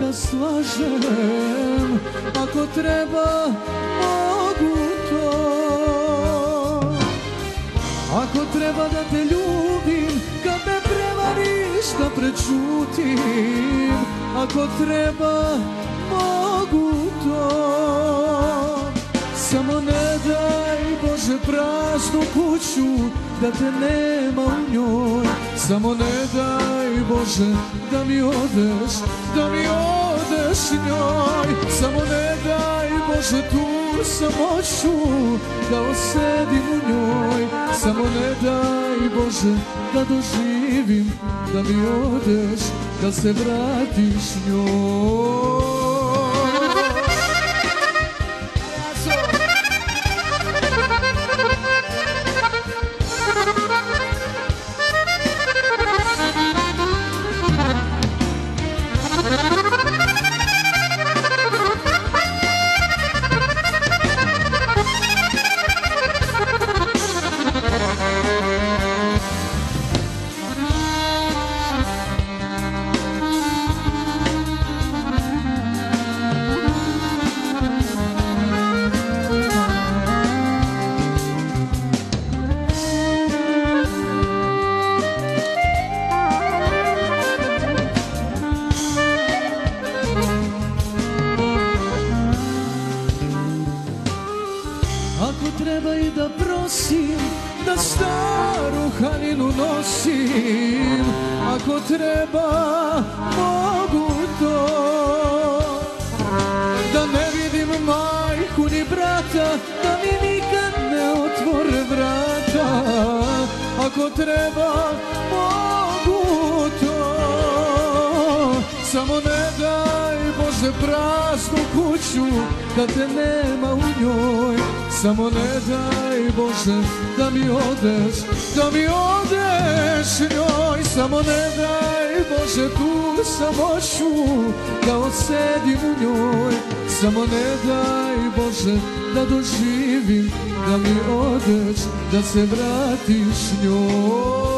da slažem ako treba mogu to. Ako treba da te ljubim kad me prevariš da prečutim, ako treba mogu to. Samo ne daj Bože praznu kuću da te nema u njoj, samo ne daj Bože da mi odeš, da mi odeš njoj, samo ne daj Bože tu samoću da osedim u njoj, samo ne daj Bože da doživim da mi odeš, da se vratiš njoj. Ako treba i da prosim, da staru haljinu nosim, ako treba mogu to. Da ne vidim majku ni brata, da mi nikad ne otvore vrata, ako treba mogu to. Samo ne daj Bože praznu kuću da te nema u njoj, samo ne daj Bože da mi odeš, da mi odeš njoj, samo ne daj Bože tu samoću da osedim u njoj, samo ne daj Bože da doživim da mi odeš, da se vratiš njoj.